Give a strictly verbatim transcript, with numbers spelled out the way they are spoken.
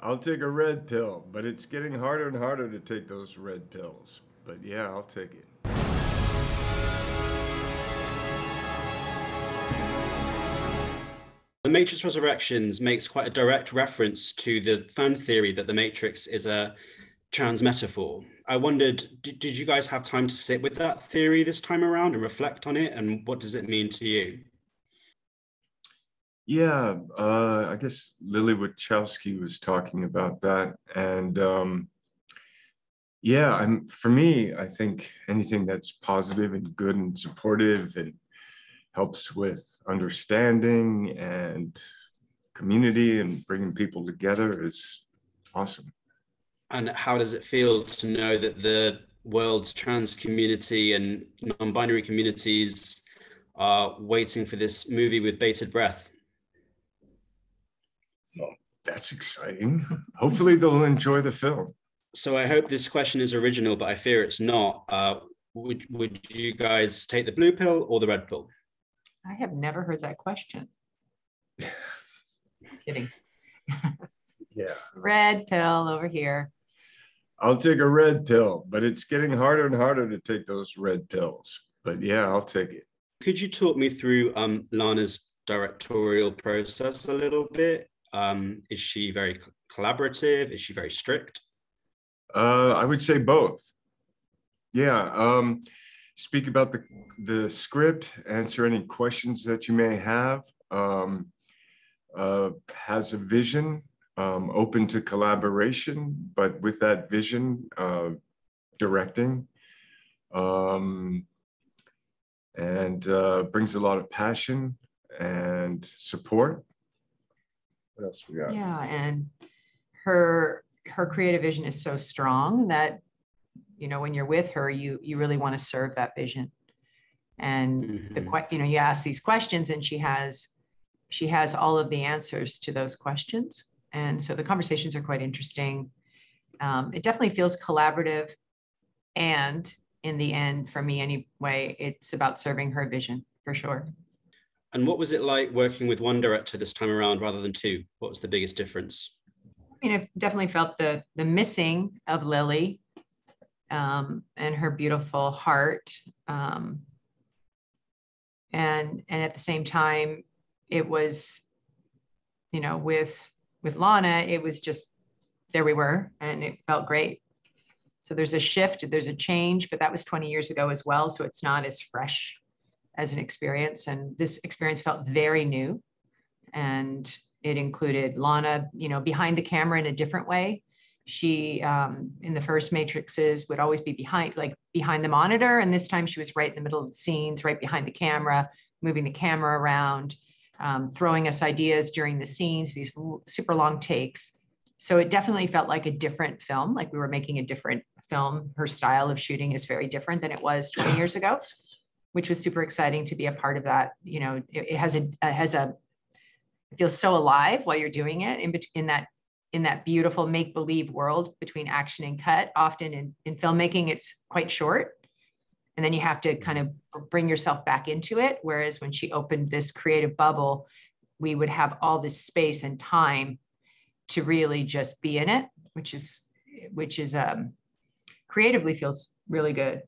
I'll take a red pill, but it's getting harder and harder to take those red pills. But yeah, I'll take it. The Matrix Resurrections makes quite a direct reference to the fan theory that the Matrix is a trans metaphor. I wondered, did, did you guys have time to sit with that theory this time around and reflect on it? And what does it mean to you? Yeah, uh, I guess Lily Wachowski was talking about that. And um, yeah, I'm, for me, I think anything that's positive and good and supportive and helps with understanding and community and bringing people together is awesome. And how does it feel to know that the world's trans community and non-binary communities are waiting for this movie with bated breath? Well, that's exciting. Hopefully they'll enjoy the film. So I hope this question is original, but I fear it's not. Uh, would, would you guys take the blue pill or the red pill? I have never heard that question. Kidding. Yeah. Red pill over here. I'll take a red pill, but it's getting harder and harder to take those red pills. But yeah, I'll take it. Could you talk me through um, Lana's directorial process a little bit? Um, is she very collaborative? Is she very strict? Uh, I would say both. Yeah. Um, speak about the, the script, answer any questions that you may have, um, uh, has a vision, um, open to collaboration, but with that vision, uh, directing, um, and uh, brings a lot of passion and support. What else we got? Yeah, and her her creative vision is so strong that, you know, when you're with her, you you really want to serve that vision. And mm-hmm. the you know you ask these questions, and she has she has all of the answers to those questions. And so the conversations are quite interesting. Um, it definitely feels collaborative, and in the end, for me anyway, it's about serving her vision for sure. And what was it like working with one director this time around rather than two? What was the biggest difference? I mean, I've definitely felt the the missing of Lily um, and her beautiful heart. Um, and, and at the same time, it was, you know, with, with Lana, it was just, there we were, and it felt great. So there's a shift, there's a change, but that was twenty years ago as well. So it's not as fresh as an experience. And this experience felt very new. And it included Lana, you know, behind the camera in a different way. She, um, in the first Matrixes, would always be behind, like behind the monitor. And this time she was right in the middle of the scenes, right behind the camera, moving the camera around, um, throwing us ideas during the scenes, these super long takes. So it definitely felt like a different film, like we were making a different film. Her style of shooting is very different than it was twenty years ago, which was super exciting to be a part of that. You know, it, it has a, it has a, it feels so alive while you're doing it in, in that in that beautiful make-believe world between action and cut. Often in, in filmmaking, it's quite short. And then you have to kind of bring yourself back into it. Whereas when she opened this creative bubble, we would have all this space and time to really just be in it, which is, which is um, creatively feels really good.